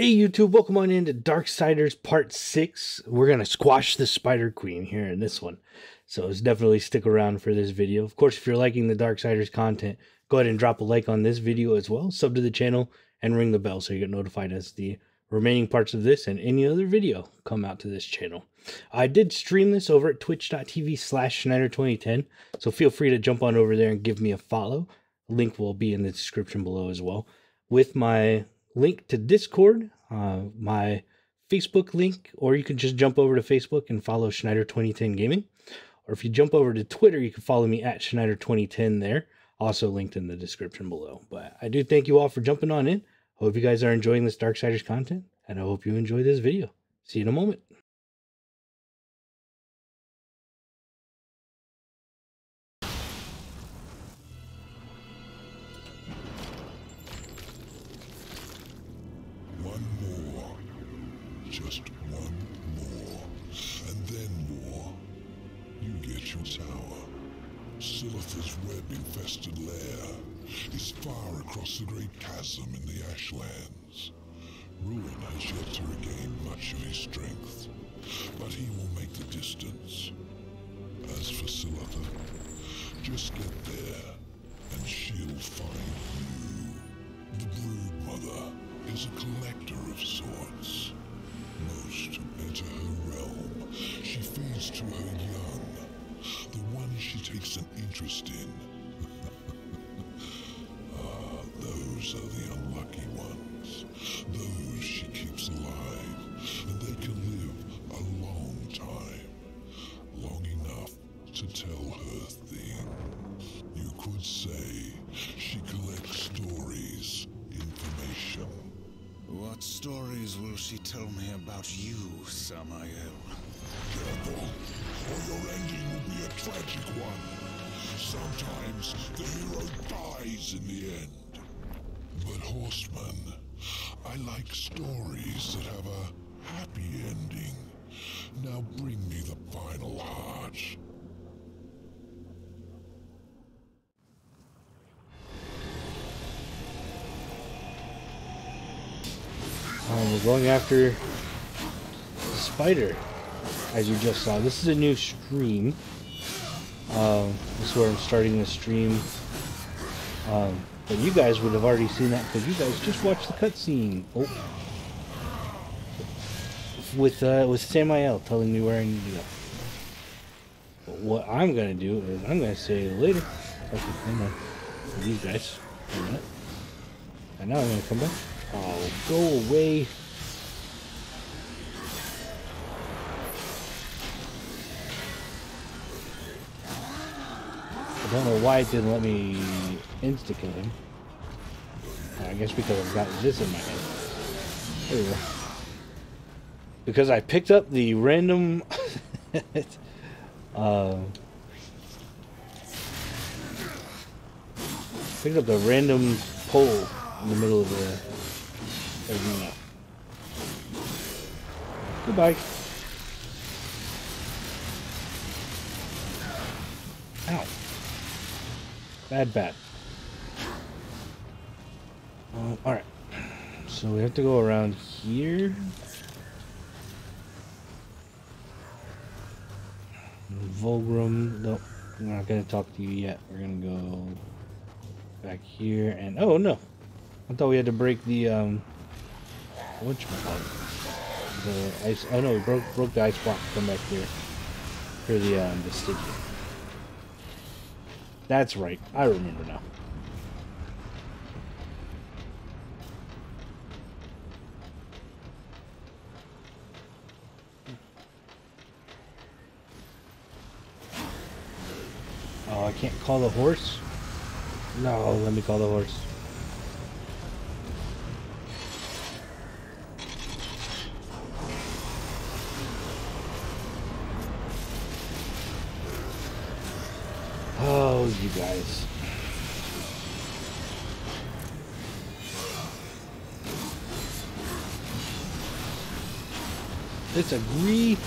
Hey YouTube, welcome on into Darksiders Part 6. We're going to squash the Spider Queen here in this one. So definitely stick around for this video. Of course, if you're liking the Darksiders content, go ahead and drop a like on this video as well. Sub to the channel and ring the bell so you get notified as the remaining parts of this and any other video come out to this channel. I did stream this over at twitch.tv/Schneider2010. So feel free to jump on over there and give me a follow. Link will be in the description below as well. With my link to Discord, my Facebook link, or you can just jump over to Facebook and follow Schneider2010 Gaming. Or if you jump over to Twitter, you can follow me at Schneider2010 there. Also linked in the description below. But I do thank you all for jumping on in. Hope you guys are enjoying this Darksiders content, and I hope you enjoy this video. See you in a moment. Silitha's web-infested lair is far across the great chasm in the Ashlands. Ruin has yet to regain much of his strength, but he will make the distance. As for Silitha, just get there, and she'll find you. The Brood Mother is a collector of sorts. Most who enter her realm, she feeds to her young, the one she takes an interest in. Ah, those are the unlucky ones. Those she keeps alive, and they can live a long time. Long enough to tell her things. You could say she collects stories, information. What stories will she tell me about you, Samael? Careful, or your ending will be a tragic one. Sometimes the hero dies in the end. But horseman, I like stories that have a happy ending. Now bring me the final heart. We're going after the spider, as you just saw. This is a new stream. This is where I'm starting the stream. But you guys would have already seen that because you guys just watched the cutscene. Oh, with Samael telling me where I need to go. But what I'm gonna do is I'm gonna say later. Okay, hang on. For you guys, and now I'm gonna come back. Oh, go away. I don't know why it didn't let me insta-kill him. I guess because I've got this in my head. There we go. Because I picked up the random pole in the middle of the everyone up. Goodbye. Ow. Bad. Alright. So we have to go around here. Vulgrim. Nope. We're not going to talk to you yet. We're going to go back here and... Oh, no. I thought we had to break the... The ice. Oh no, we broke the ice block to come back here for the sticky. That's right. I remember now. Oh, I can't call the horse? No, let me call the horse. You guys. It's a grief.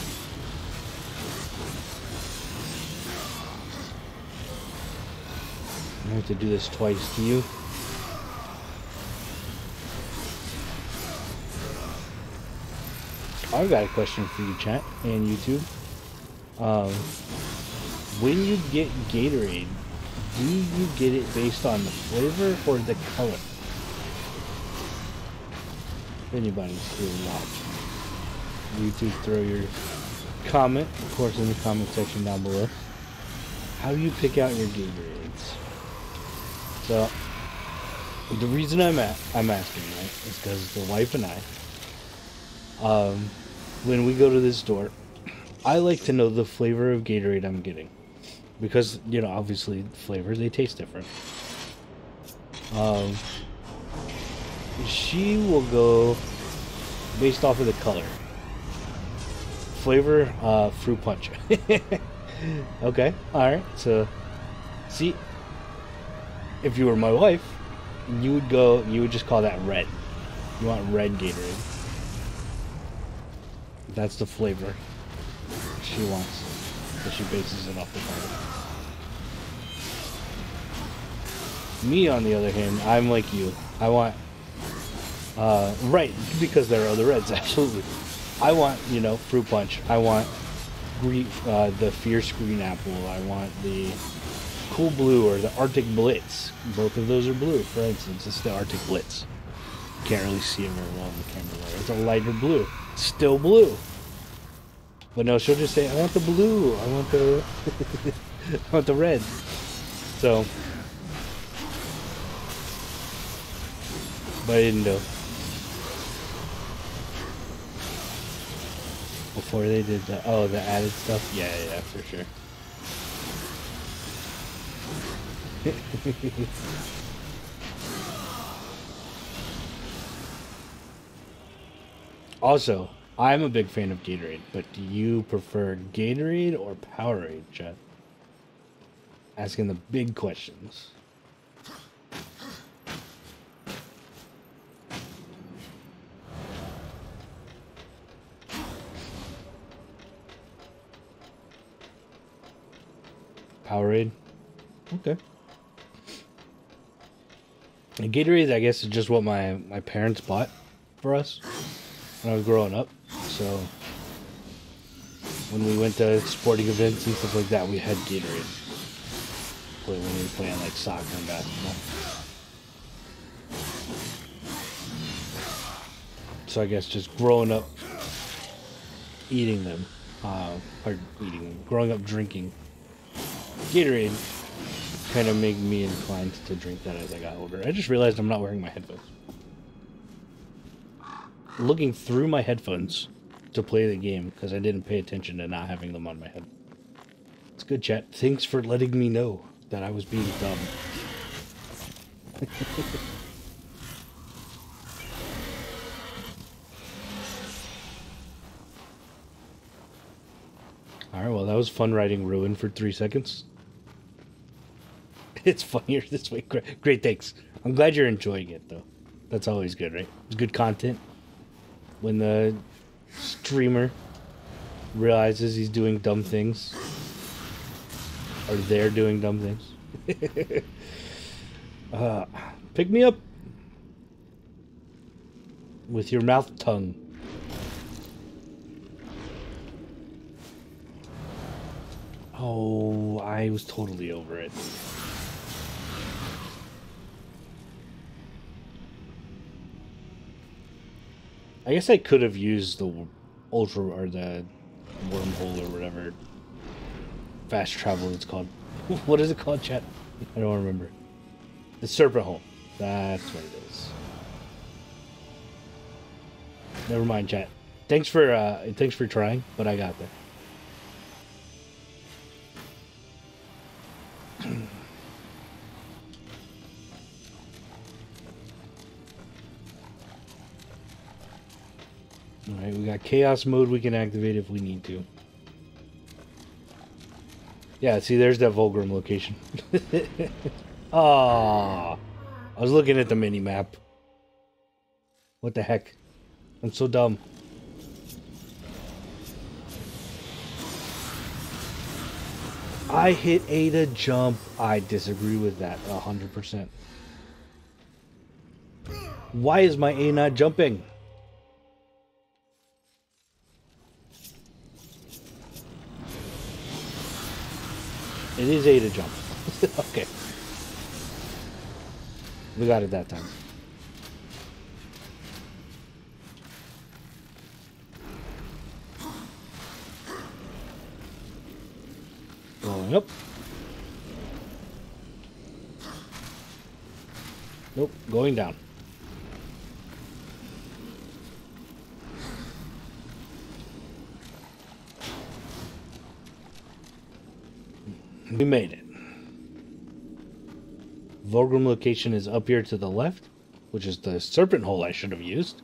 I have to do this twice to you. I got a question for you, chat and YouTube. When you get Gatorade, do you get it based on the flavor or the color? If anybody's here watching, YouTube, throw your comment, of course, in the comment section down below. How do you pick out your Gatorades? So, the reason I'm asking, right, is because the wife and I, when we go to this store, I like to know the flavor of Gatorade I'm getting. Because, you know, obviously, flavors, they taste different. She will go based off of the color. Flavor, fruit punch. Okay, alright, so, see, if you were my wife, you would go, you would just call that red. You want red Gatorade. That's the flavor she wants, but she bases it off the color. Me, on the other hand, I'm like you. I want, right, because there are other reds, absolutely. I want, you know, fruit punch. I want green, the fierce green apple. I want the cool blue or the Arctic Blitz. Both of those are blue, for instance. It's the Arctic Blitz. Can't really see it very well on the camera there. It's a lighter blue. It's still blue. But no, she'll just say, I want the blue. I want the I want the red. So, but I didn't know. Before they did the, oh, the added stuff? Yeah, yeah, for sure. Also, I'm a big fan of Gatorade, but do you prefer Gatorade or Powerade, chat? Asking the big questions. Powerade? Okay. And Gatorade, I guess, is just what my parents bought for us when I was growing up. So, when we went to sporting events and stuff like that, we had Gatorade. When we were playing, like, soccer and basketball. So, I guess just growing up eating them. Or eating them. Growing up drinking Gatorade kind of made me inclined to drink that as I got older. I just realized I'm not wearing my headphones. Looking through my headphones to play the game because I didn't pay attention to not having them on my head. It's good, chat. Thanks for letting me know that I was being dumb. Alright, well, that was fun riding Ruin for 3 seconds. It's funnier this way. Great, thanks. I'm glad you're enjoying it, though. That's always good, right? It's good content. When the streamer realizes he's doing dumb things. Or they're doing dumb things. Pick me up. With your mouth tongue. Oh, I was totally over it. I guess I could have used the ultra or the wormhole or whatever fast travel it's called. What is it called, chat? I don't remember. The serpent hole. That's what it is. Never mind, chat. Thanks for trying, but I got there. Alright, we got chaos mode we can activate if we need to. Yeah, see, there's that Vulgrim location. Aww. I was looking at the mini-map. What the heck? I'm so dumb. I hit A to jump. I disagree with that 100%. Why is my A not jumping? It is A to jump. Okay. We got it that time. Rolling up. Nope, going down. We made it. Vulgrim location is up here to the left, which is the serpent hole I should have used.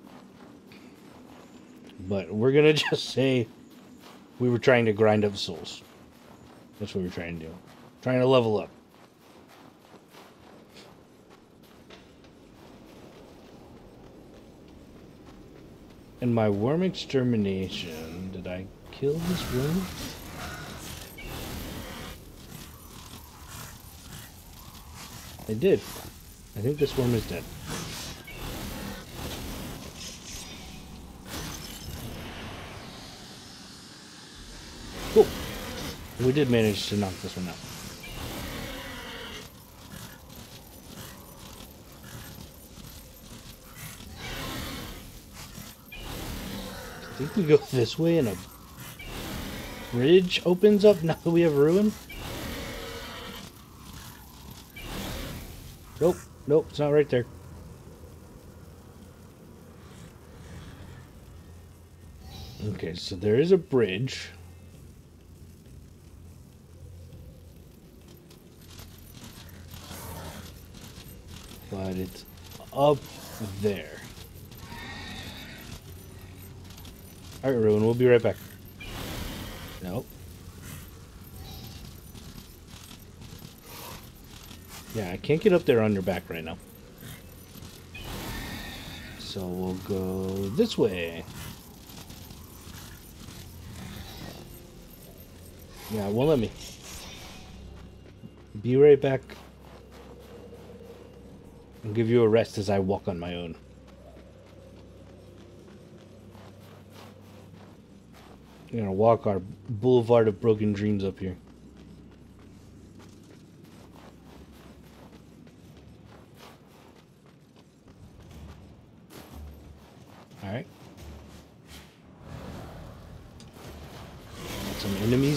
But we're going to just say we were trying to grind up souls. That's what we were trying to do. Trying to level up. And my worm extermination... Did I kill this worm? I did. I think this worm is dead. Cool. We did manage to knock this one out. I think we go this way and a bridge opens up now that we have Ruin. Nope, nope, it's not right there. Okay, so there is a bridge. But it's up there. Alright, Ruin, we'll be right back. Nope. Yeah, I can't get up there on your back right now. So we'll go this way. Yeah, it won't let me. Be right back. I'll give you a rest as I walk on my own. We're gonna walk our boulevard of broken dreams up here.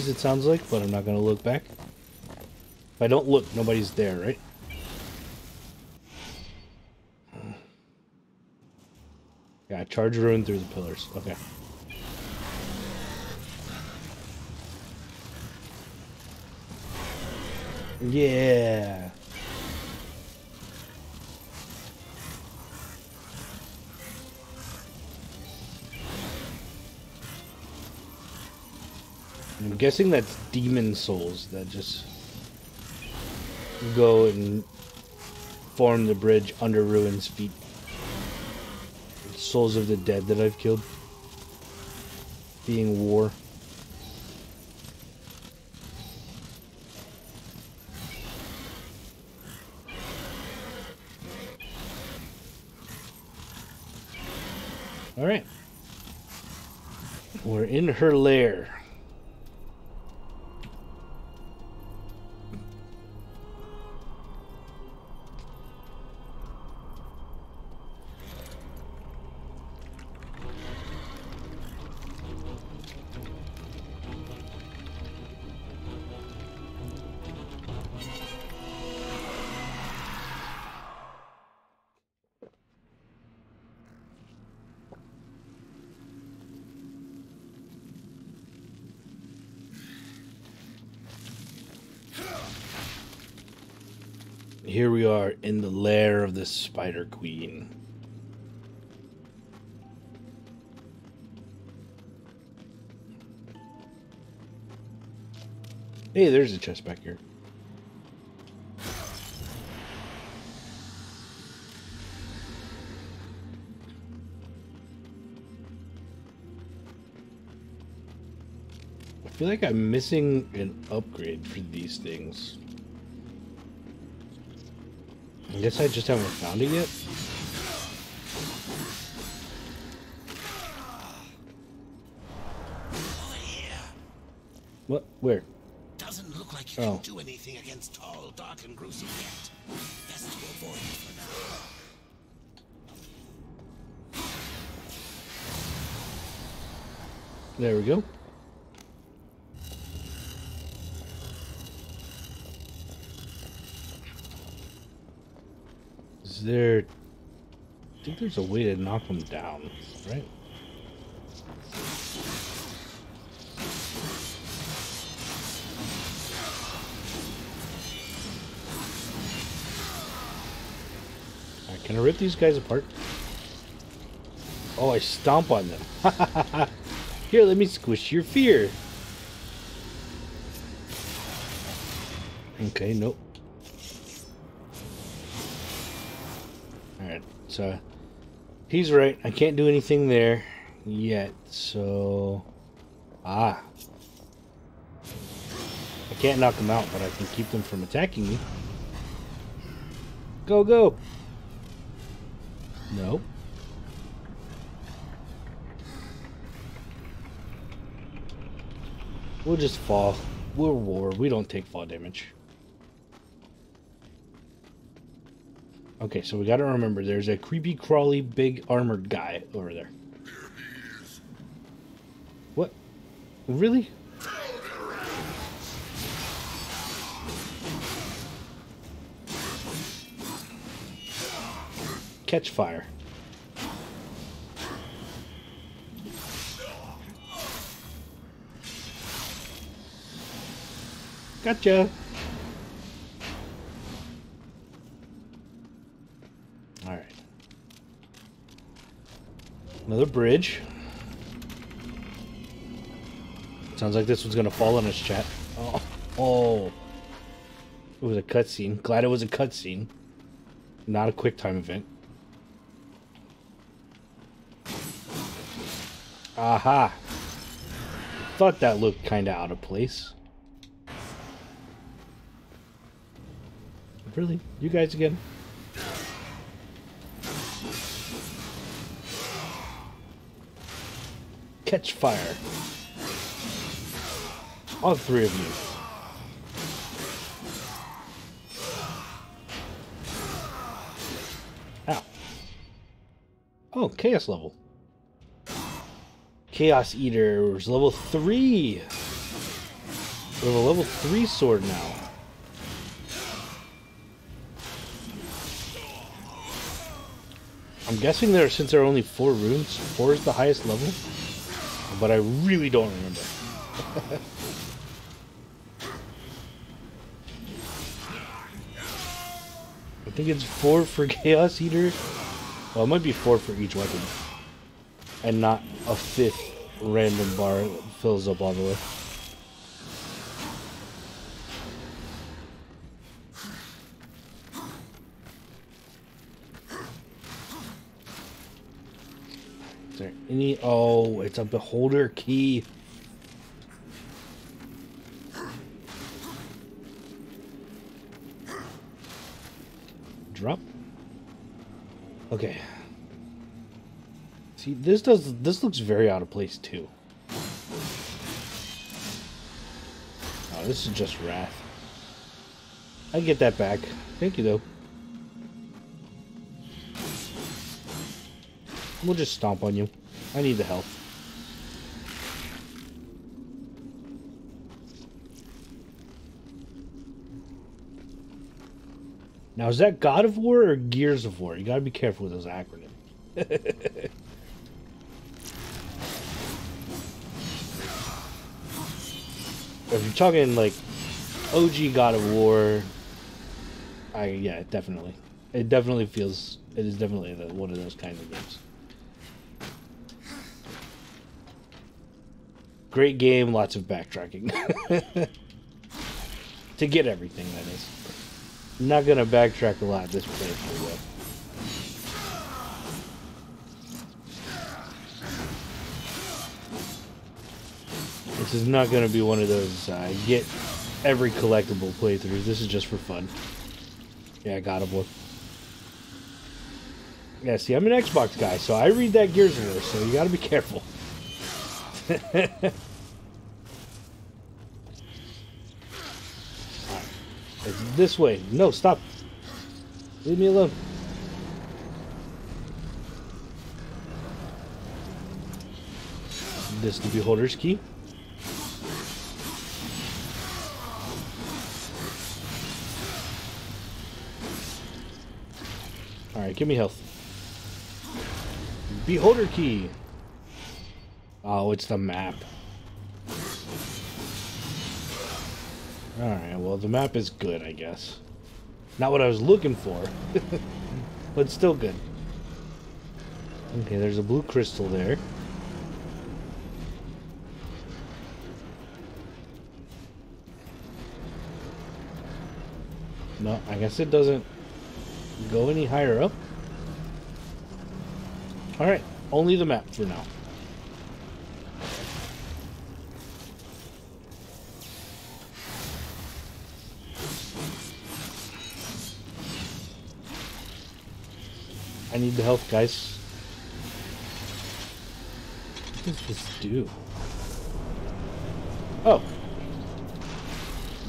It sounds like, but I'm not gonna look back. If I don't look, nobody's there, right? Yeah, charge Ruin through the pillars. Okay. Yeah. I'm guessing that's demon souls that just go and form the bridge under Ruin's feet. It's souls of the dead that I've killed. Being war. Alright. We're in her lair. Here we are in the lair of the Spider Queen. Hey, there's a chest back here. I feel like I'm missing an upgrade for these things. I guess I just haven't found it yet. What? Where? Doesn't look like can't do anything against tall, dark, and gruesome yet. Best to avoid it for now. There we go. Is there... I think there's a way to knock them down, right? Alright, can I rip these guys apart? Oh, I stomp on them. Here, let me squish your fear. Okay, nope. Alright, so he's right. I can't do anything there yet, so... Ah. I can't knock them out, but I can keep them from attacking me. Go, go! Nope. We'll just fall. We're war. We don't take fall damage. Okay, so we gotta remember there's a creepy, crawly, big armored guy over there. What? Really? Catch fire. Gotcha. All right. Another bridge. Sounds like this one's gonna fall on us, chat. Oh, oh. It was a cutscene. Glad it was a cutscene. Not a quick time event. Aha. Thought that looked kind of out of place. Really? You guys again? Catch fire. All three of you. Ow. Oh, chaos level. Chaos Eaters, level 3. We have a level 3 sword now. I'm guessing there, since there are only 4 rooms, 4 is the highest level, but I really don't remember. I think it's 4 for Chaos Eater. Well, it might be 4 for each weapon, and not a 5th random bar that fills up all the way. Any, oh, it's a beholder key. Drop. Okay. See, this looks very out of place too. Oh, this is just wrath. I can get that back. Thank you though. We'll just stomp on you. I need the help. Now, is that God of War or Gears of War? You gotta be careful with those acronyms. If you're talking like OG God of War, yeah, definitely. It definitely feels, it is definitely one of those kinds of games. Great game, lots of backtracking. To get everything, that is. I'm not gonna backtrack a lot this playthrough though. This is not gonna be one of those get every collectible playthroughs. This is just for fun. Yeah, God of War. Yeah, see, I'm an Xbox guy, so I read that Gears of War, so you gotta be careful. This way. No, stop. Leave me alone. This is the Beholder's key. Alright, give me health. Beholder key. Oh, it's the map. Alright, well, the map is good, I guess. Not what I was looking for, but still good. Okay, there's a blue crystal there. No, I guess it doesn't go any higher up. Alright, only the map for now. I need the health, guys. What does this do? Oh.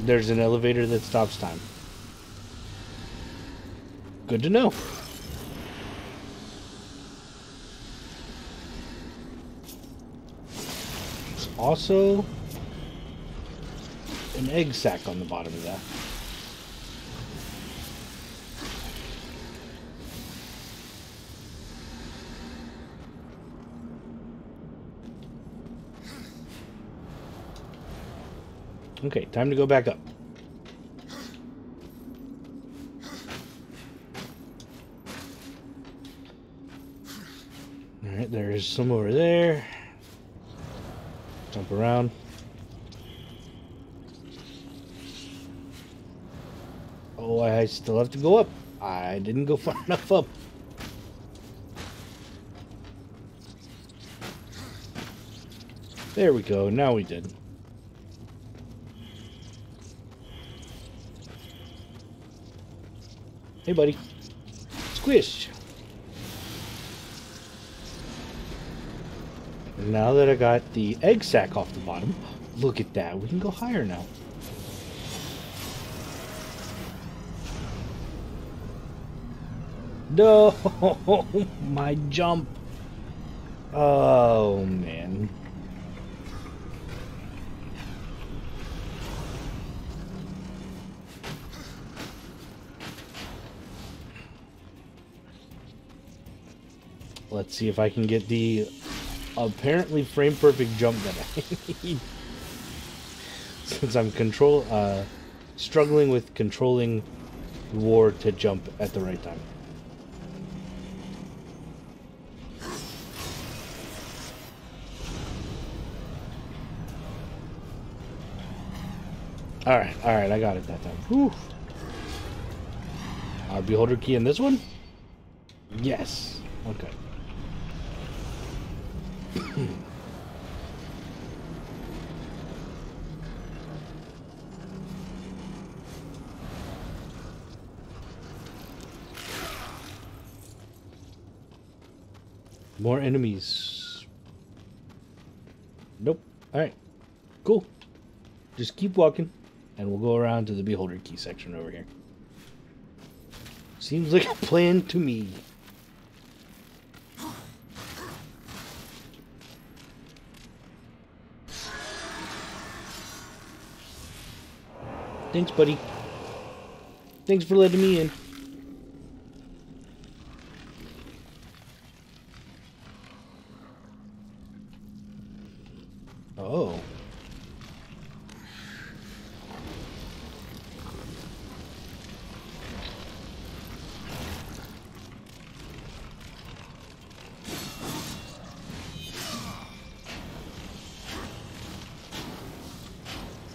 There's an elevator that stops time. Good to know. There's also an egg sack on the bottom of that. Okay, time to go back up. Alright, there's some over there. Jump around. Oh, I still have to go up. I didn't go far enough up. There we go, now we did. Hey, buddy. Squish. And now that I got the egg sack off the bottom, look at that. We can go higher now. No, my jump. Oh, man. Let's see if I can get the apparently frame-perfect jump that I need. Since I'm struggling with controlling war to jump at the right time. Alright, I got it that time. Whew. Our Beholder key in this one? Yes. Okay. More enemies. Nope. Alright. Cool. Just keep walking and we'll go around to the Beholder key section over here. Seems like a plan to me. Thanks, buddy. Thanks for letting me in. Oh.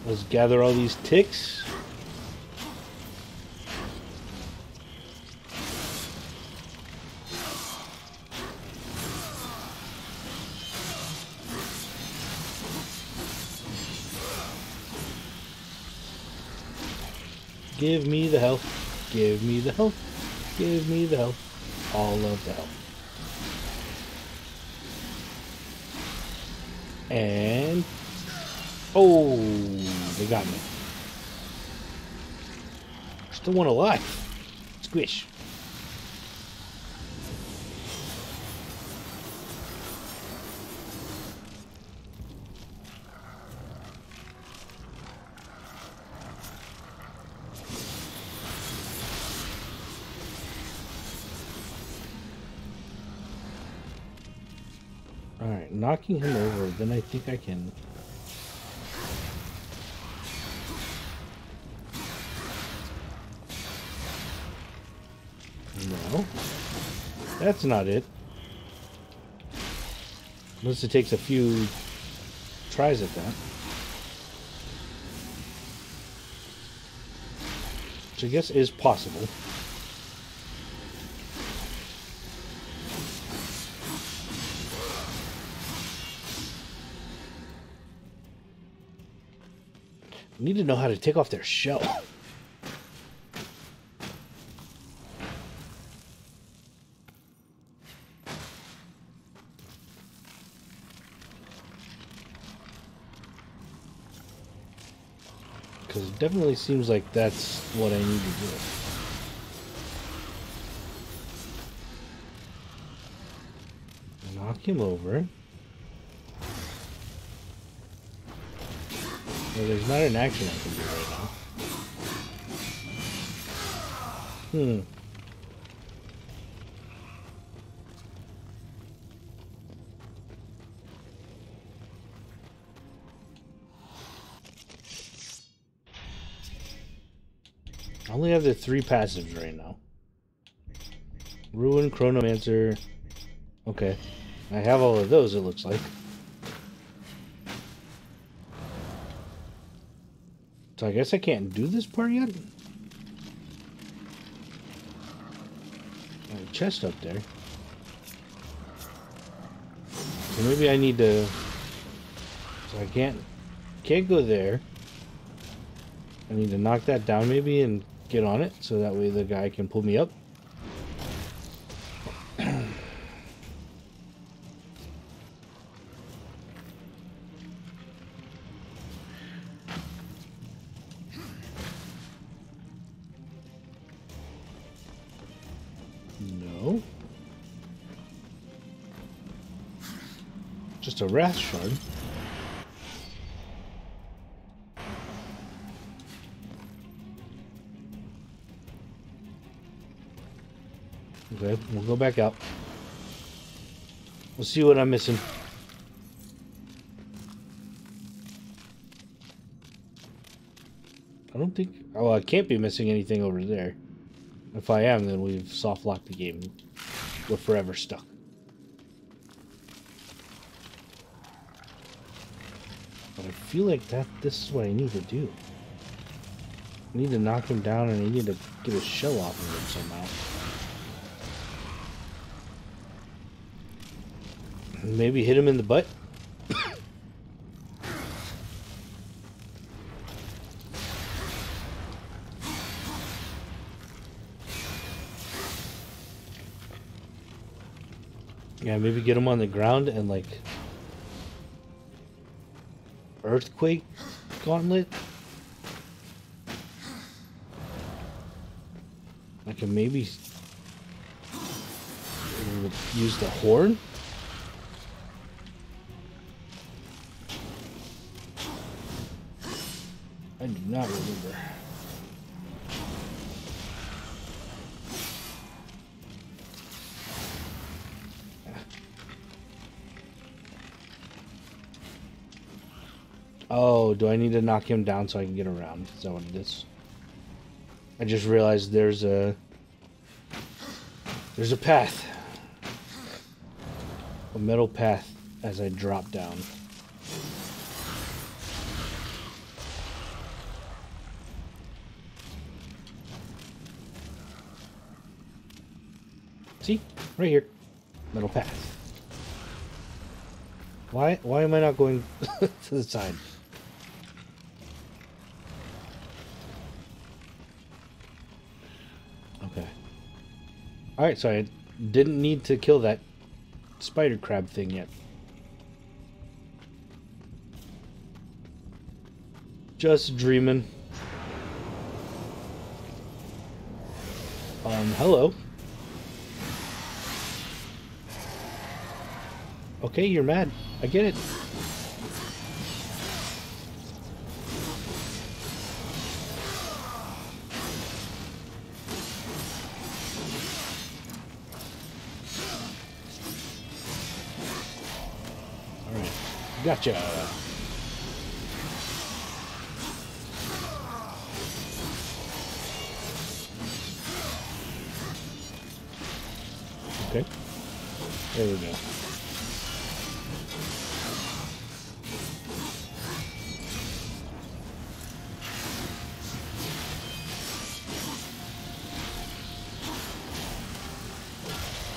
Let's gather all these ticks. Give me the health. Give me the health. Give me the health. All of the health. And... oh, they got me. Still one alive. Squish. Alright, knocking him over, then I think I can... No. That's not it. Unless it takes a few tries at that. Which I guess is possible. I need to know how to take off their shell. Because it definitely seems like that's what I need to do. Knock him over. Well, there's not an action I can do right now. I only have the three passives right now. Ruin, Chronomancer. Okay. I have all of those, it looks like. So I guess I can't do this part yet? Got a chest up there. So maybe I need to... So I can't go there. I need to knock that down maybe and get on it. So that way the guy can pull me up. Just a wrath shard. Okay, we'll go back out. We'll see what I'm missing. I don't think... Oh, I can't be missing anything over there. If I am, then we've soft locked the game. We're forever stuck. I feel like this is what I need to do. I need to knock him down and I need to get a shell off of him somehow. Maybe hit him in the butt? Yeah, maybe get him on the ground and like... Earthquake gauntlet. I can maybe use the horn. I do not remember. Oh, do I need to knock him down so I can get around? Is that what it is? I just realized there's a path. A metal path as I drop down. See? Right here. Metal path. Why am I not going to the side? Alright, so I didn't need to kill that spider crab thing yet. Just dreaming. Hello. Okay, you're mad. I get it. Alright. Gotcha. Okay. There we go.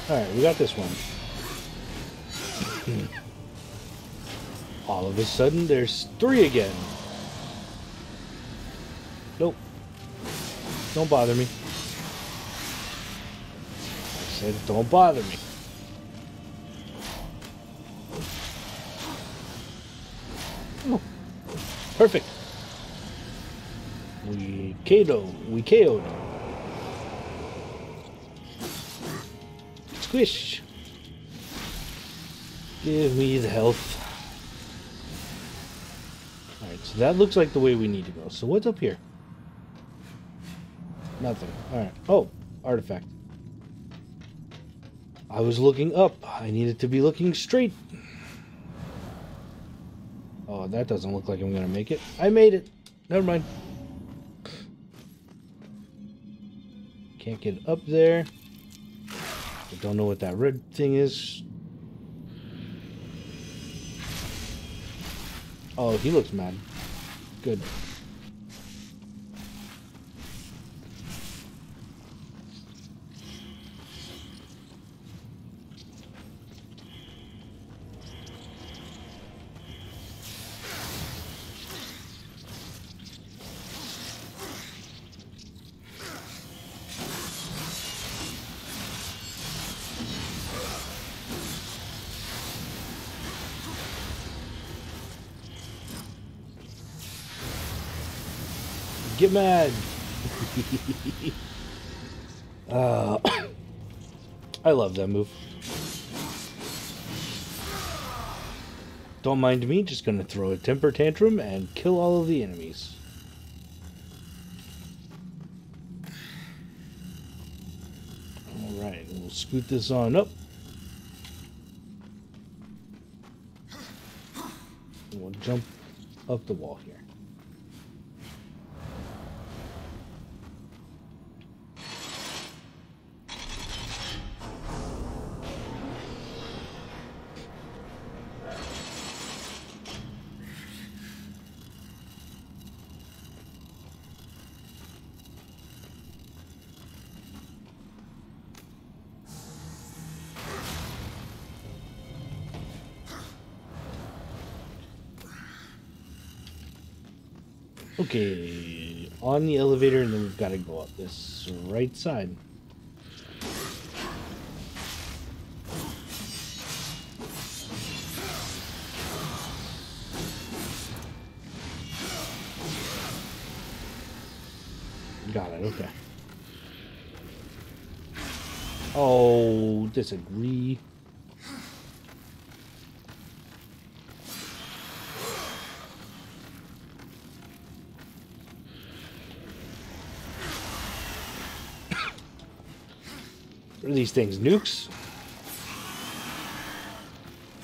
Alright, we got this one. All of a sudden, there's three again. Nope. Don't bother me. I said, don't bother me. Oh, perfect. We KO'd. We KO'd. Squish. Give me the health. Alright, so that looks like the way we need to go. So what's up here? Nothing. Alright. Oh, artifact. I was looking up. I needed to be looking straight. Oh, that doesn't look like I'm going to make it. I made it. Never mind. Can't get up there. I don't know what that red thing is. Oh, he looks mad. Good. Get mad. I love that move. Don't mind me, just gonna throw a temper tantrum and kill all of the enemies. Alright, we'll scoot this on up. And we'll jump up the wall here. Okay, on the elevator, and then we've got to go up this right side. Got it, okay. Oh, disagree. What are these things, nukes?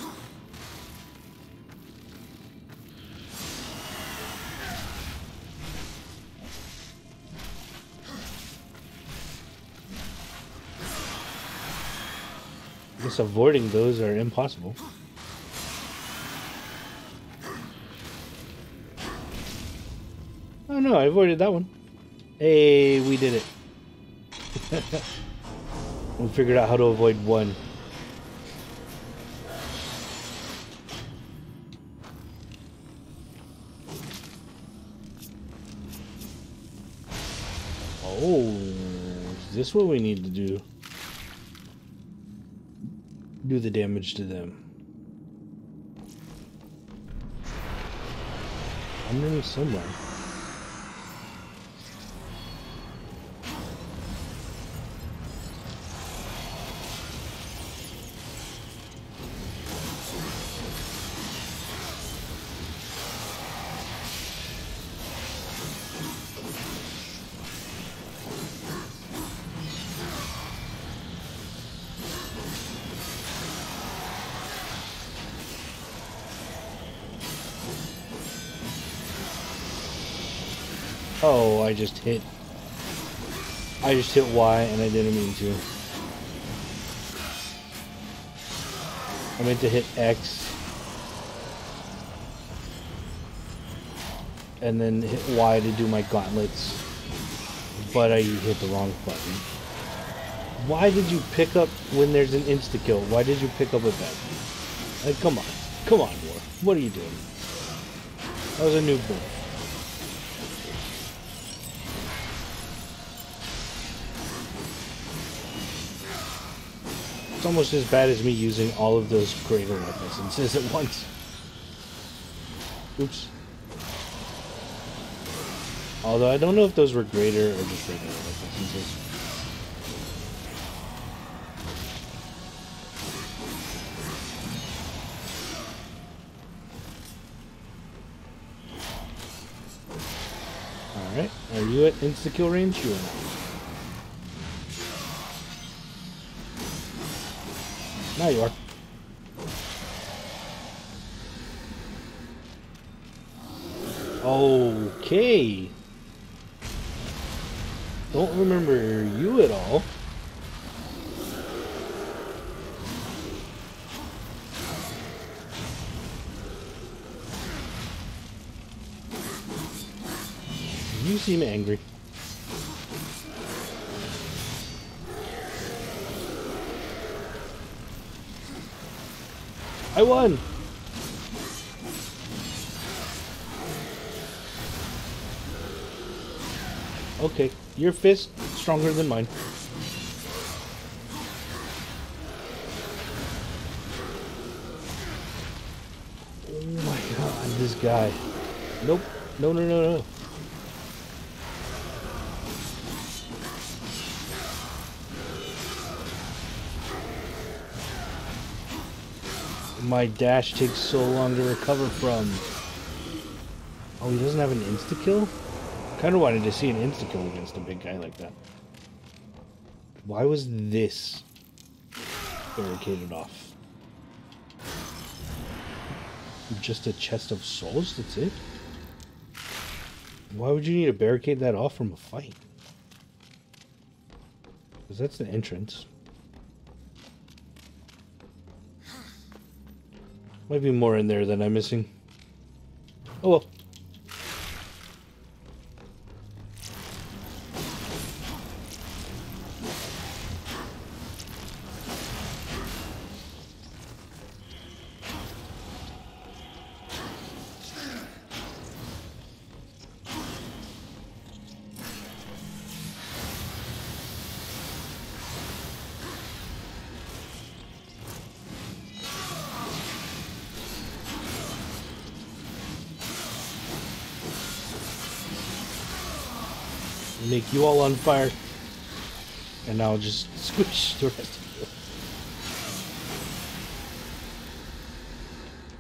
I guess avoiding those are impossible. Oh no, I avoided that one. Hey, we did it. We figured out how to avoid one. Oh, is this what we need to do? Do the damage to them. I'm going somewhere. Oh, I just hit Y and I didn't mean to. I meant to hit X and then hit Y to do my gauntlets, but I hit the wrong button. Why did you pick up when there's an insta-kill? Why did you pick up with that? Like, come on. Come on, War. What are you doing? That was a new boy. It's almost as bad as me using all of those greater weapons at once. Oops. Although I don't know if those were greater or just regular weapons. Alright, are you at insta-kill range? You are not. Now you are. Okay. Don't remember you at all. You seem angry. I won! Okay, your fist is stronger than mine. Oh my god, this guy. Nope. No, no, no, no. My dash takes so long to recover from. Oh, he doesn't have an insta-kill? Kinda wanted to see an insta-kill against a big guy like that. Why was this barricaded off? Just a chest of souls? That's it? Why would you need to barricade that off from a fight? Because that's the entrance. Might be more in there than I'm missing. Oh well. Make you all on fire, and I'll just squish the rest of you.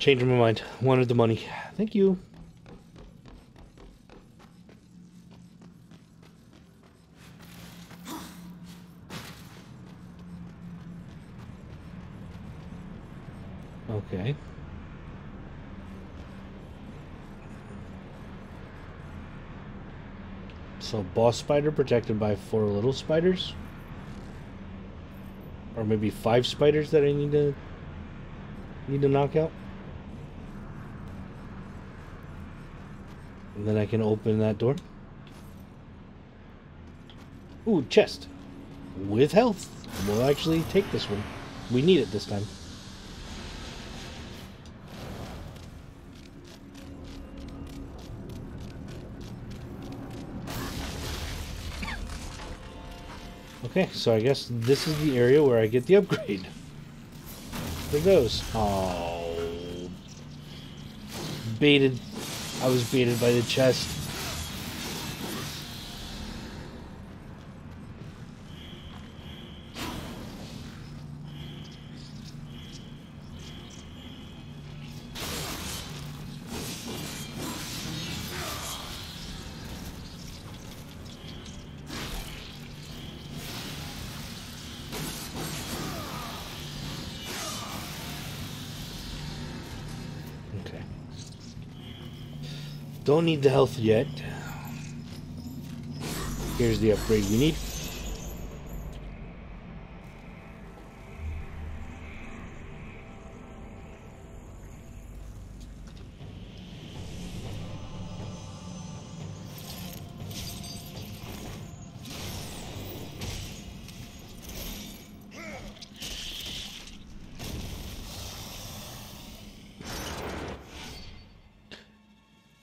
Changing my mind. Wanted the money. Thank you. Okay. So boss spider protected by 4 little spiders, or maybe 5 spiders that I need to knock out, and then I can open that door. Ooh, chest with health. We'll actually take this one. We need it this time. Okay, so I guess this is the area where I get the upgrade for those. Oh, baited. I was baited by the chest. Don't need the health yet. Here's the upgrade we need.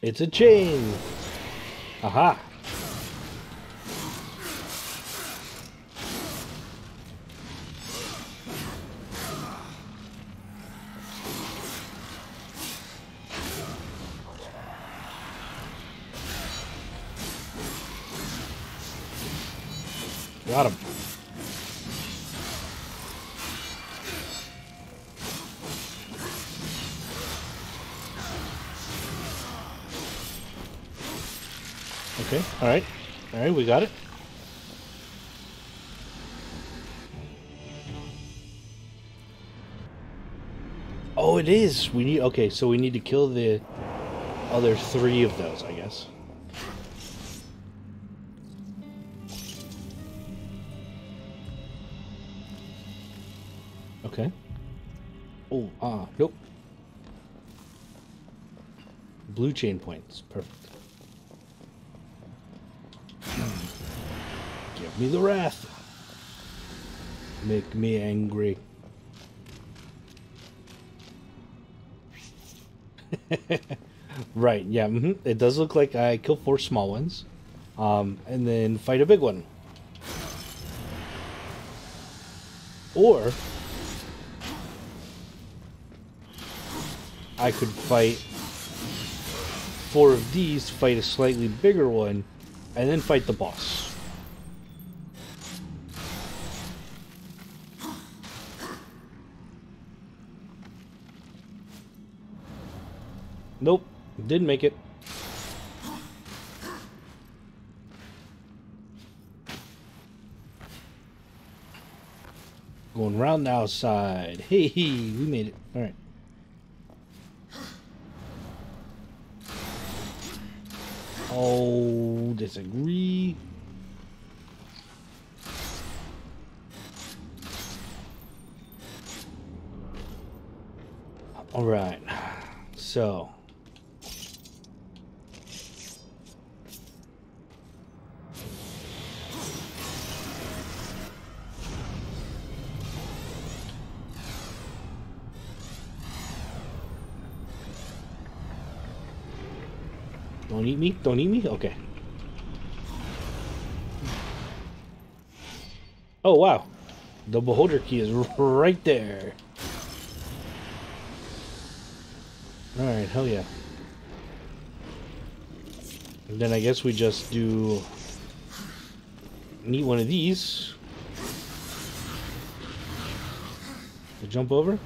It's a chain. Aha. Got him. Okay, all right, we got it. Oh, it is. We need. Okay, so we need to kill the other three of those, I guess. Okay. Oh, nope. Blue chain points, perfect. Me the wrath. Make me angry. Right, yeah, It does look like I kill four small ones, and then fight a big one. Or I could fight four of these, fight a slightly bigger one, and then fight the boss. Nope, didn't make it. Going round the outside. Hey, we made it. All right. Oh, disagree. All right. So. Don't eat me? Don't eat me? Okay. Oh, wow. The Beholder key is right there. Alright, hell yeah. And then I guess we just do... Need one of these. To jump over?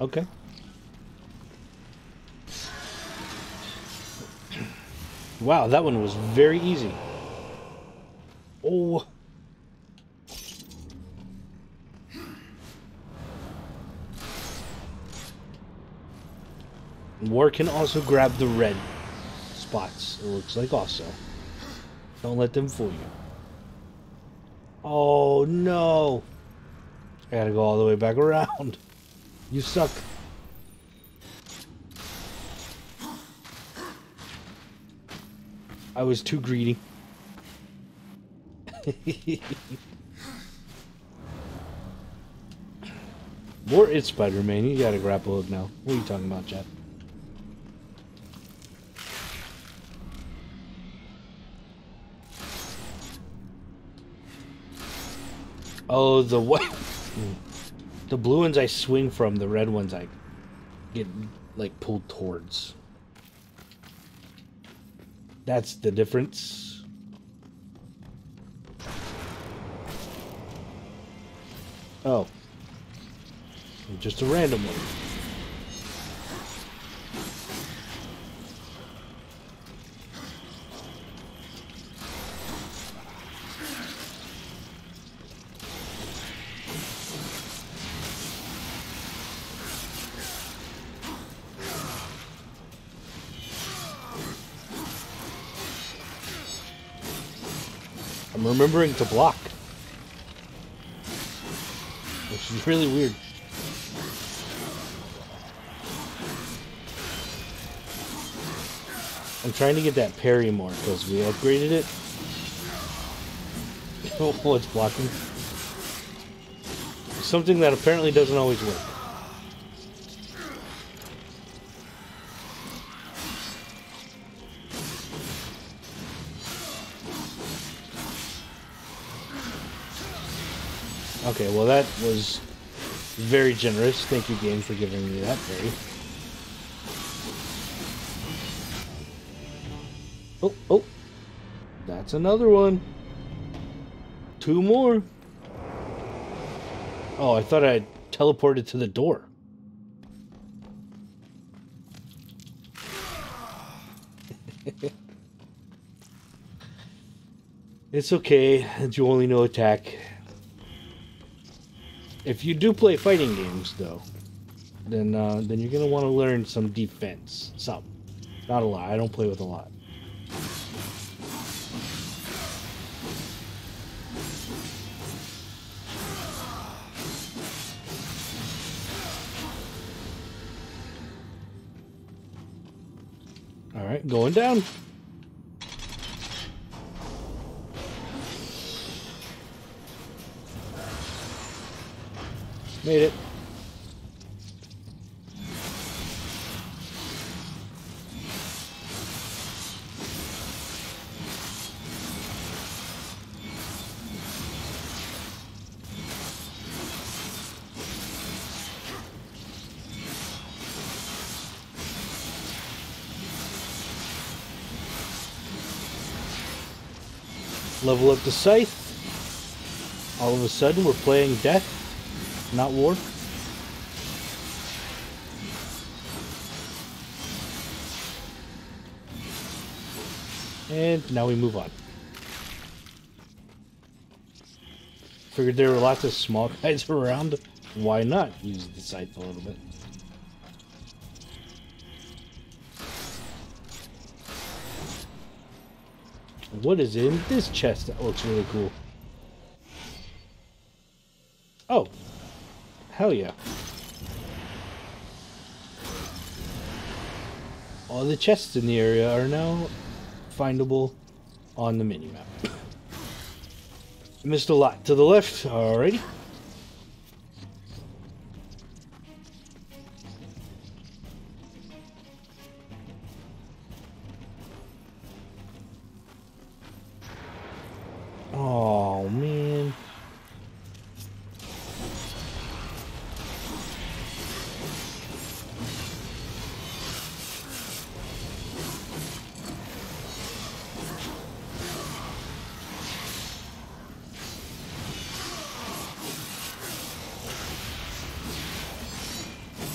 Okay. Wow, that one was very easy. Oh. War can also grab the red spots, it looks like also. Don't let them fool you. Oh, no. I gotta go all the way back around. You suck. I was too greedy. Or it's Spider-Man. You got a grapple hook now. What are you talking about, Chad? Oh, the white... The blue ones I swing from. The red ones I get, like, pulled towards. That's the difference. Oh. Just a random one. I'm remembering to block, which is really weird. I'm trying to get that parry more because we upgraded it. Oh, it's blocking. Something that apparently doesn't always work. Okay, well that was very generous. Thank you, game, for giving me that parry. Oh, oh. That's another one. Two more. Oh, I thought I teleported to the door. It's okay that you only know attack. If you do play fighting games, though, then you're going to want to learn some defense. Some. Not a lot. I don't play with a lot. Alright, going down. Made it. Level up the scythe. All of a sudden we're playing death, not war. And now we move on. Figured there were lots of small guys around. Why not use the scythe a little bit? What is in this chest? That looks really cool. Oh. Hell yeah. All the chests in the area are now findable on the minimap. Missed a lot to the left. Alrighty. Oh, man.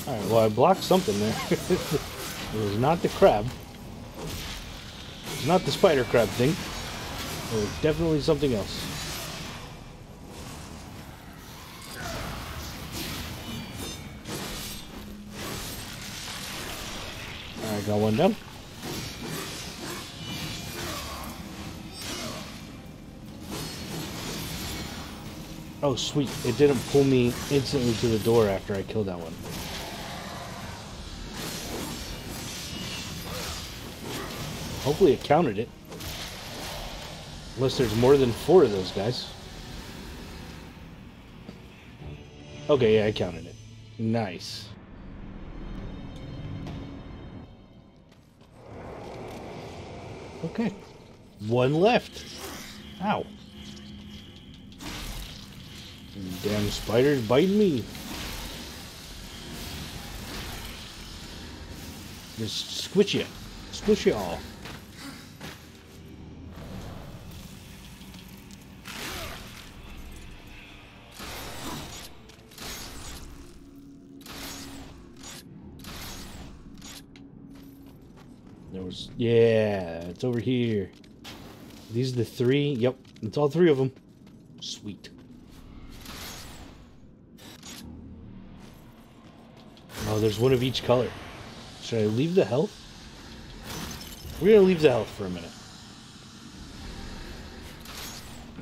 All right, well, I blocked something there. It was not the crab. It's not the spider crab thing. Or definitely something else. Alright, got one down. Oh, sweet. It didn't pull me instantly to the door after I killed that one. Hopefully it counted it. Unless there's more than four of those guys. Okay, yeah, I counted it. Nice. Okay. One left. Ow. Damn spiders biting me. Just squish ya. Squish ya all. Yeah, it's over here. These are the three. Yep, it's all three of them. Sweet. Oh, there's one of each color. Should I leave the health? We're gonna leave the health for a minute.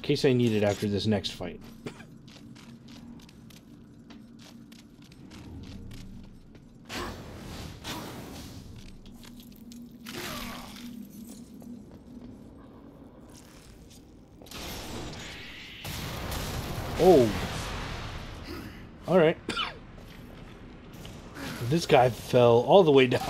in case I need it after this next fight. Oh. Alright. This guy fell all the way down.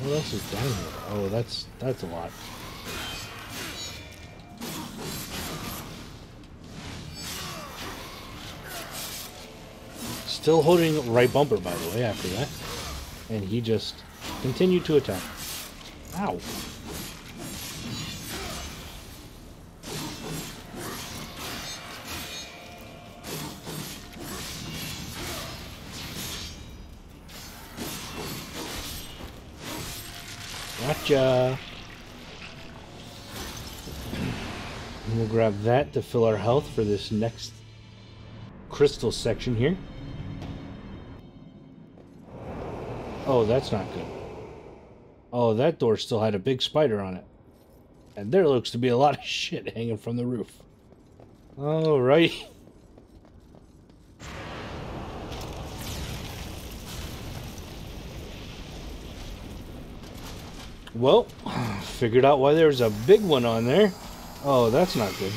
What else is down here? Oh, that's a lot. Still holding right bumper, by the way, after that. And he just continued to attack. Ow. Gotcha. And we'll grab that to fill our health for this next crystal section here. Oh, that's not good. Oh, that door still had a big spider on it. And there looks to be a lot of shit hanging from the roof. Alright. Well, figured out why there was a big one on there. Oh, that's not good.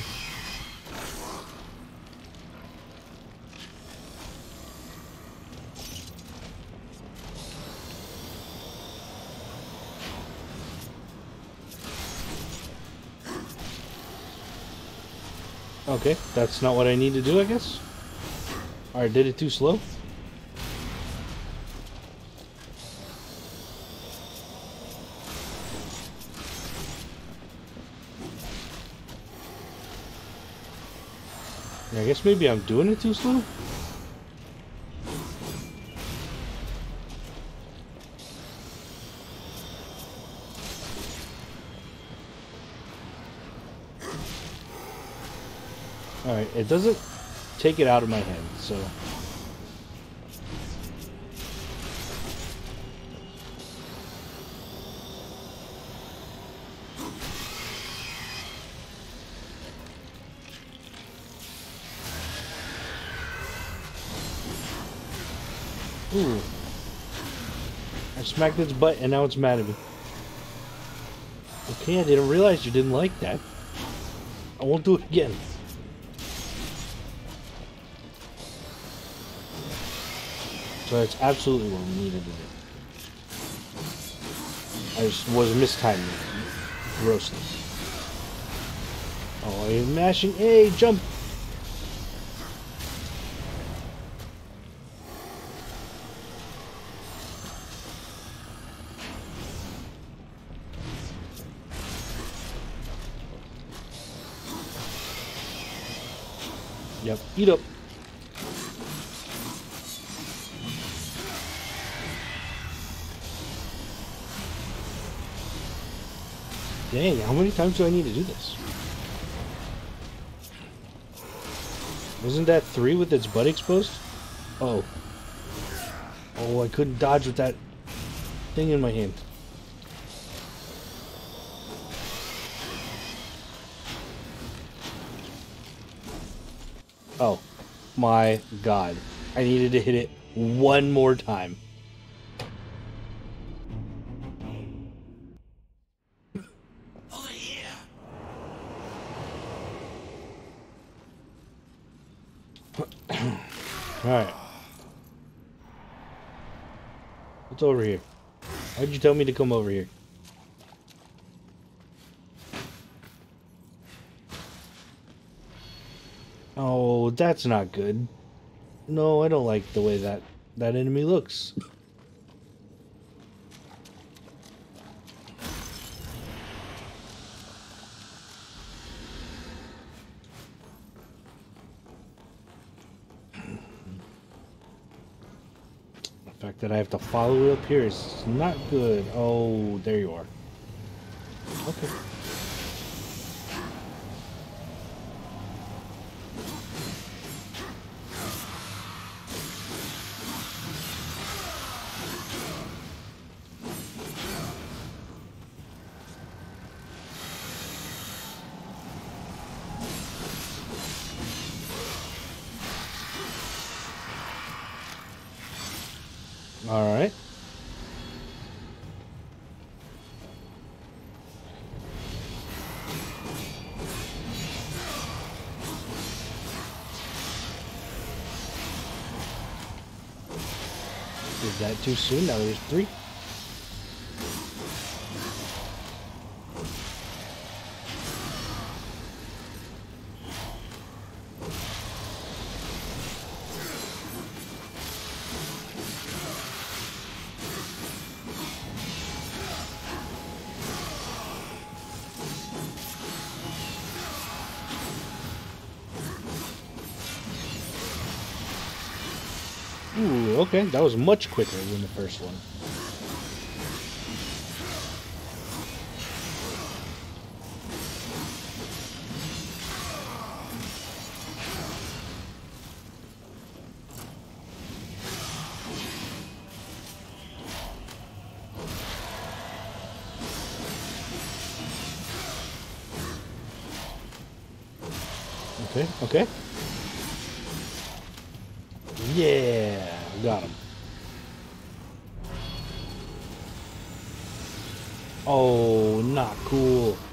Okay, that's not what I need to do, I guess. Alright, did it too slow? I guess maybe I'm doing it too slow? Alright, it doesn't take it out of my head, so... Ooh. I smacked its butt and now it's mad at me. Okay, I didn't realize you didn't like that. I won't do it again. So that's absolutely what we needed to do. I just was mistiming it. Grossly. Oh, he's mashing. Hey, jump! Yep, eat up. Dang, how many times do I need to do this? Wasn't that three with its butt exposed? Oh. Oh, I couldn't dodge with that thing in my hand. Oh, my God. I needed to hit it one more time. Over here. Alright. What's over here? Why'd you tell me to come over here? Oh, that's not good. No, I don't like the way that enemy looks. The fact that I have to follow it up here is not good. Oh, there you are. Okay. Alright. Is that too soon? Now there's three. Okay, that was much quicker than the first one. Okay, okay. Yeah. Got him. Oh, not cool. All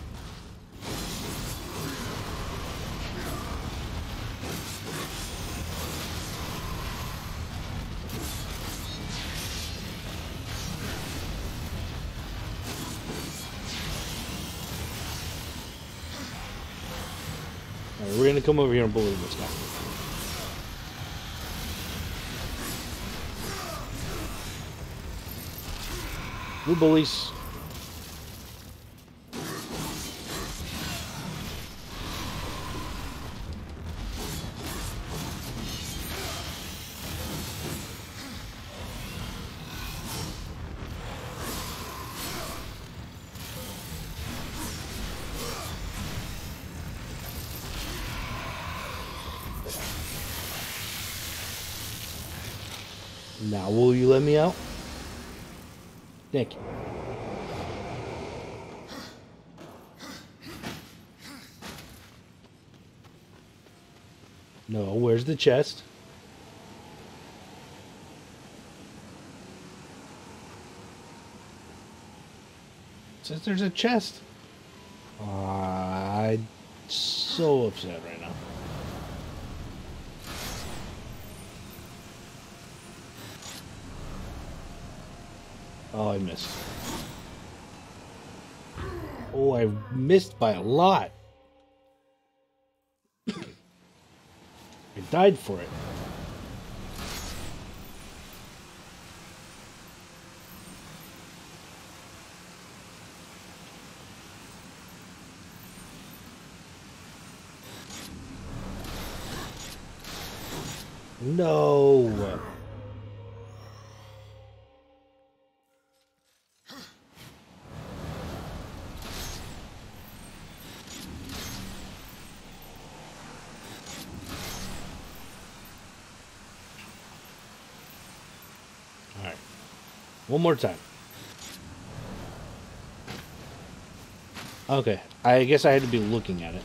right, we're gonna come over here and bully this guy. We're bullies. Now, will you let me out? Thank you. No, where's the chest? It says there's a chest. I'm so upset right now. Oh, I missed. Oh, I missed by a lot. I died for it. No. One more time. Okay, I guess I had to be looking at it.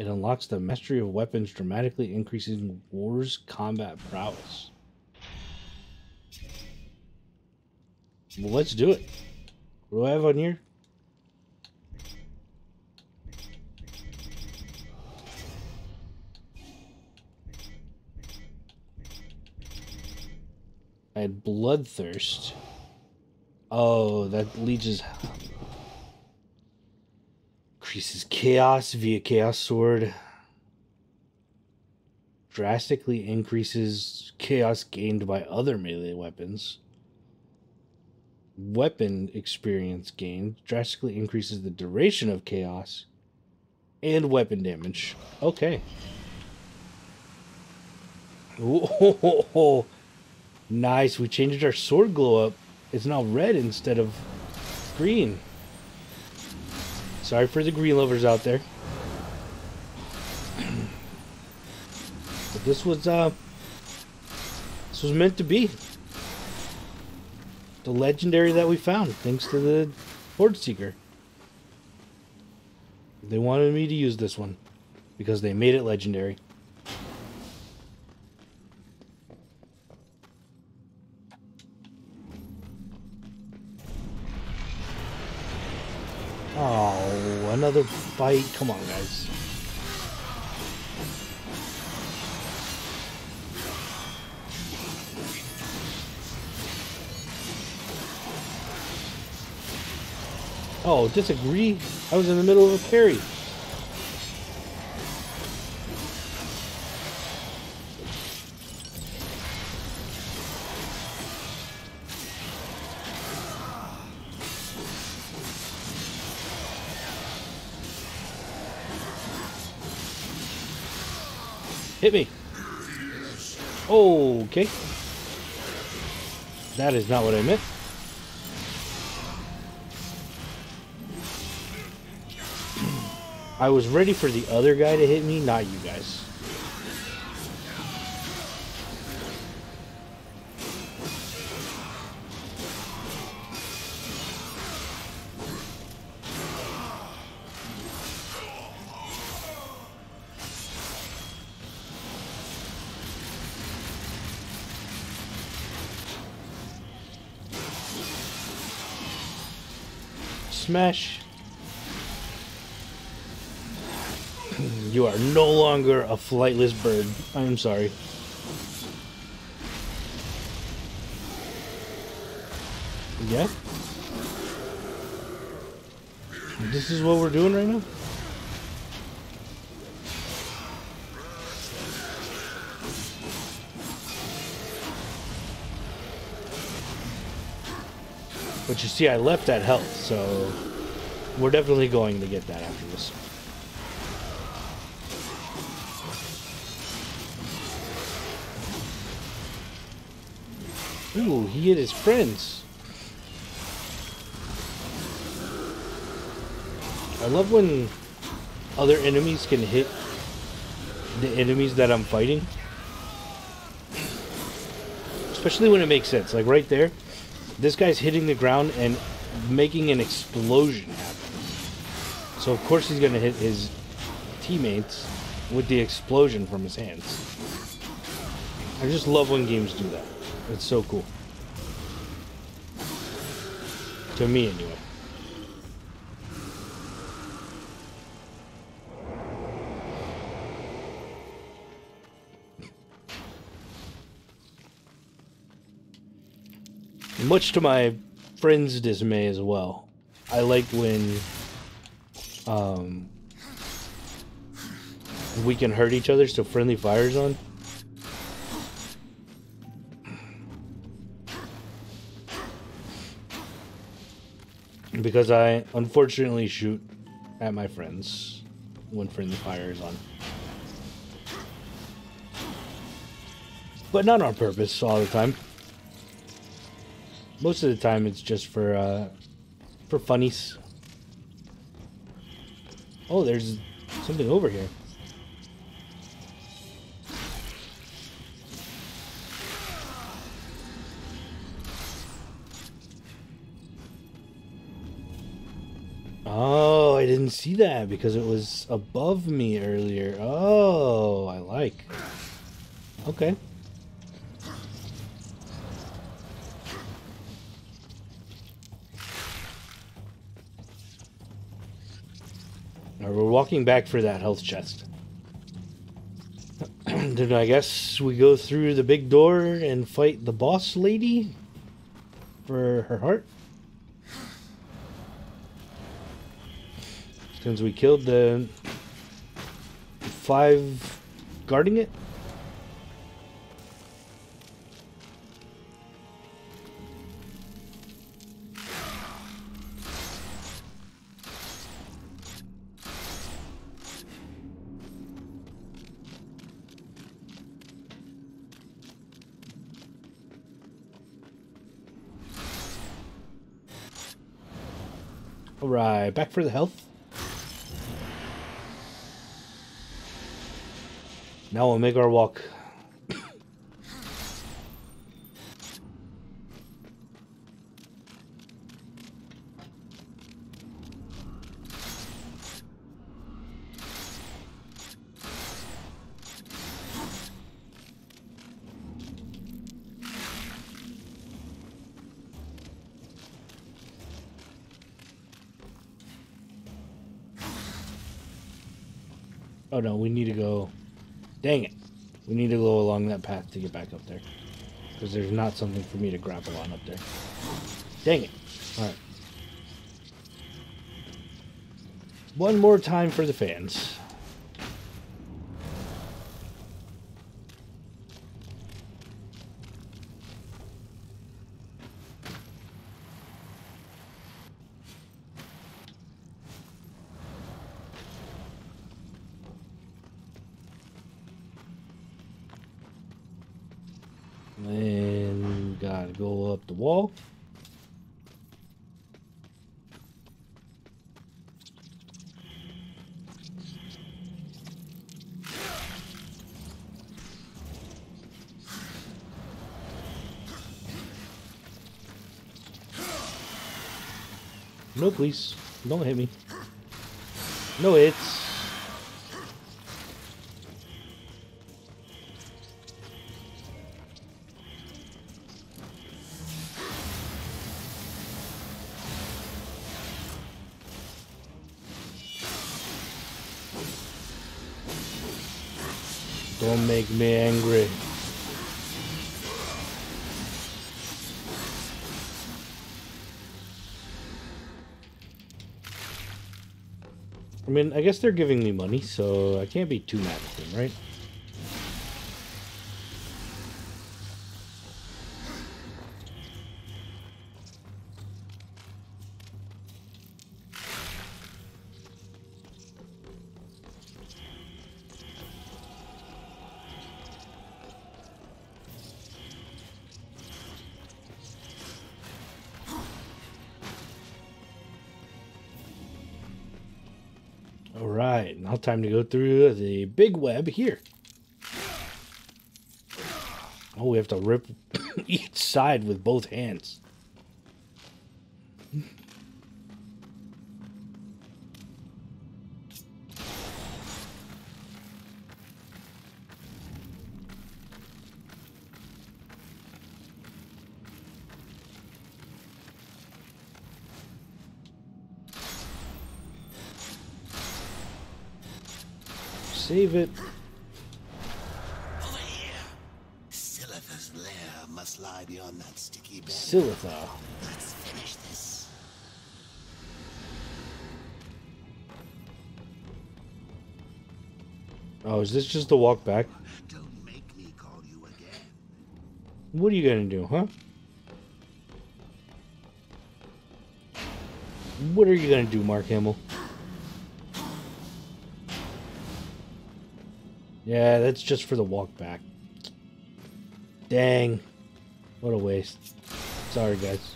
It unlocks the mastery of weapons, dramatically increasing war's combat prowess. Well, let's do it. What do I have on here? I had Bloodthirst. Oh, that leeches. Increases chaos via Chaos Sword. Drastically increases chaos gained by other melee weapons. Weapon experience gained. Drastically increases the duration of chaos. And weapon damage. Okay. Whoa. Nice, we changed our sword glow up. It's now red instead of green. Sorry for the green lovers out there. But this was meant to be. The legendary that we found, thanks to the Horde Seeker. They wanted me to use this one because they made it legendary. another fight. Come on, guys. Oh, disagree? I was in the middle of a parry. Hit me. Okay. That is not what I meant. I was ready for the other guy to hit me, not you guys. Smash. You are no longer a flightless bird. I am sorry. Yeah? This is what we're doing right now? But you see, I left that health, so we're definitely going to get that after this. Ooh, he hit his friends. I love when other enemies can hit the enemies that I'm fighting. Especially when it makes sense. Like right there, this guy's hitting the ground and making an explosion happen. So of course he's going to hit his teammates with the explosion from his hands. I just love when games do that. It's so cool. To me, anyway. Much to my friend's dismay as well. I like when we can hurt each other, so friendly fire's on. Because I unfortunately shoot at my friends when friendly fire is on. But not on purpose all the time. Most of the time it's just for funnies. Oh, there's something over here. Oh, I didn't see that because it was above me earlier. Oh, I like. Okay. All right, we're walking back for that health chest. Then I guess we go through the big door and fight the boss lady for her heart. Since we killed the 5 guarding it. All right, back for the health. Now we'll make our walk. Oh no, we need to go. Dang it. We need to go along that path to get back up there. Because there's not something for me to grapple on up there. Dang it. Alright. One more time for the fans. And gotta go up the wall. No, please. Don't hit me. No hits. Don't make me angry. I mean, I guess they're giving me money, so I can't be too mad at them, right? Alright, now time to go through the big web here. Oh, we have to rip each side with both hands. Save it. Over here. Silitha's lair must lie beyond that sticky bed. Silitha. Let's finish this. Oh, is this just the walk back? Don't make me call you again. What are you gonna do, huh? What are you gonna do, Mark Hamill? Yeah, that's just for the walk back. Dang. What a waste. Sorry, guys.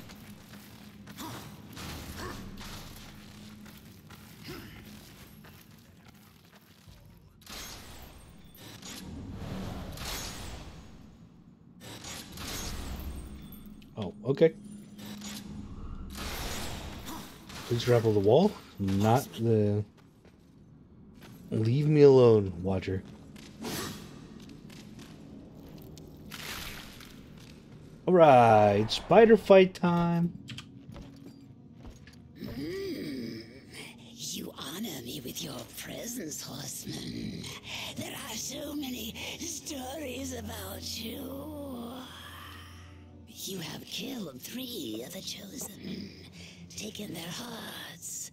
Oh, okay. Please grapple the wall. Not the... Leave me alone, Watcher. Alright, spider fight time. You honor me with your presence, horseman. There are so many stories about you. You have killed 3 of the chosen, taken their hearts.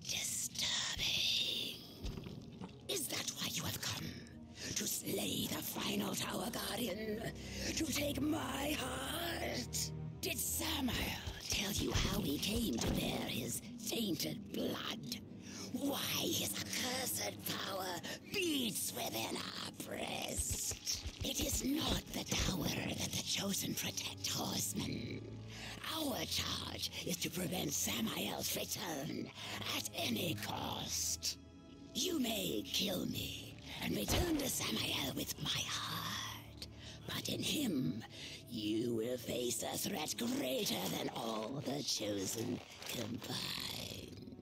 Disturbing. Is that why you have come? To slay the final tower guardian, to take my heart. Did Samael tell you how he came to bear his tainted blood? Why his accursed power beats within our breast? It is not the tower that the chosen protect, horsemen. Our charge is to prevent Samael's return at any cost. You may kill me and return to Samael with my heart. But in him, you will face a threat greater than all the chosen combined.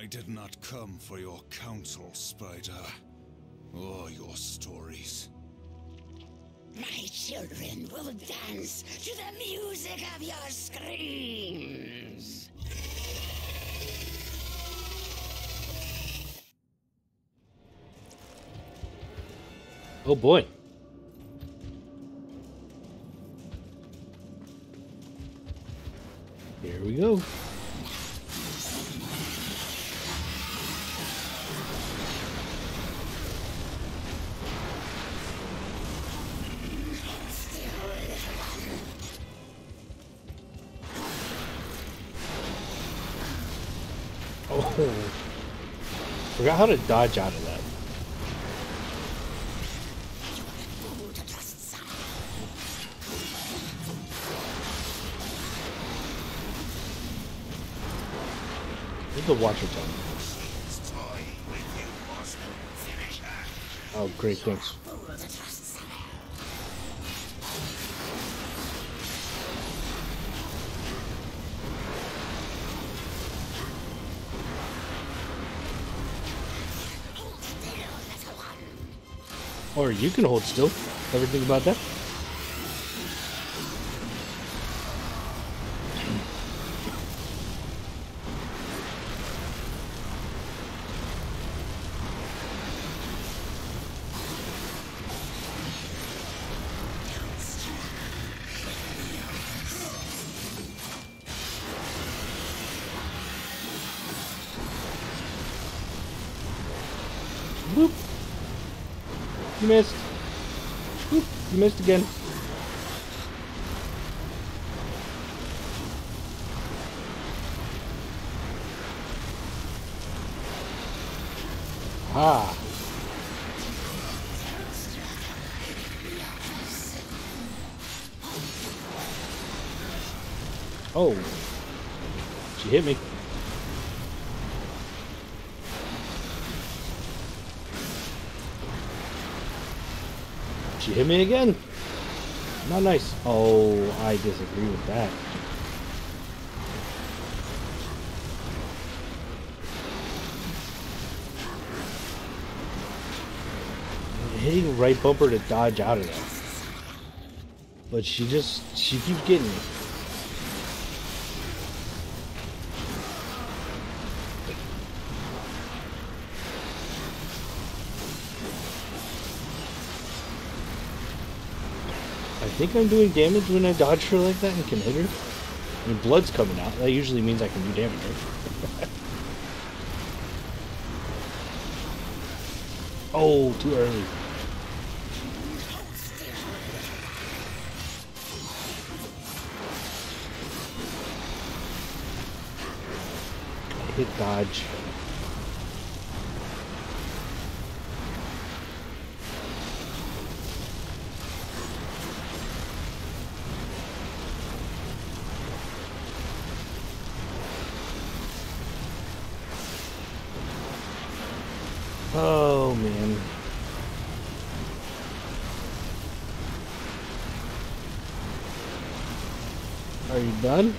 I did not come for your counsel, Spider, or your stories. My children will dance to the music of your screams. Oh boy. Here we go. Oh. Forgot how to dodge out of that. The Watcher time. Oh, great, thanks. Or you can hold still. Ever think about that? You missed. Oop, you missed again. Ah. Oh. She hit me. She hit me again. Not nice. Oh, I disagree with that. I'm hitting right bumper to dodge out of that. But she keeps getting me. I think I'm doing damage when I dodge her like that and can hit her. I mean, blood's coming out. That usually means I can do damage, right? Oh, too early. I hit dodge. Oh, man. Are you done?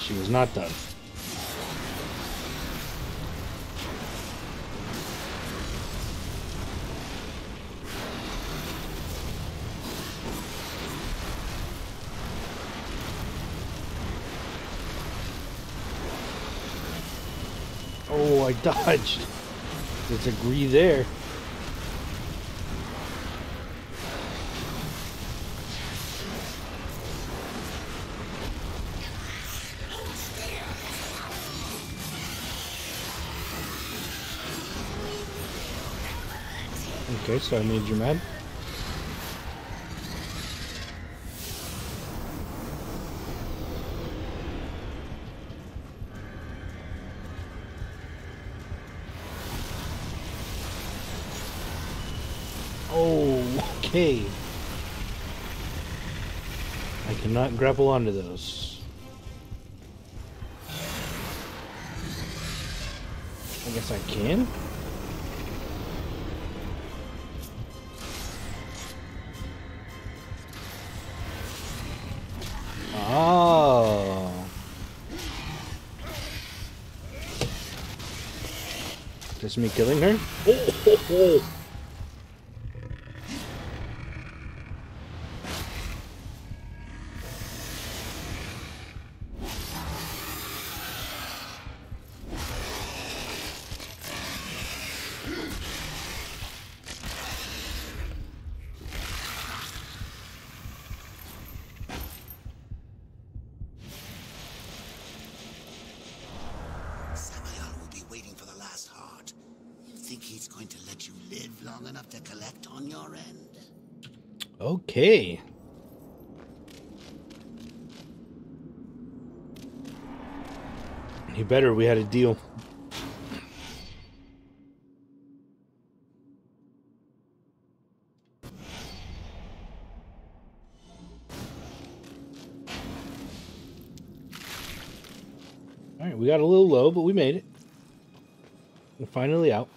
She was not done. I dodged. Disagree there. Okay, so I made you mad. I cannot grapple onto those. I guess I can. Oh. Just me killing her? Oh. think he's going to let you live long enough to collect on your end. Okay. You better, we had a deal. All right, we got a little low, but we made it. We're finally out.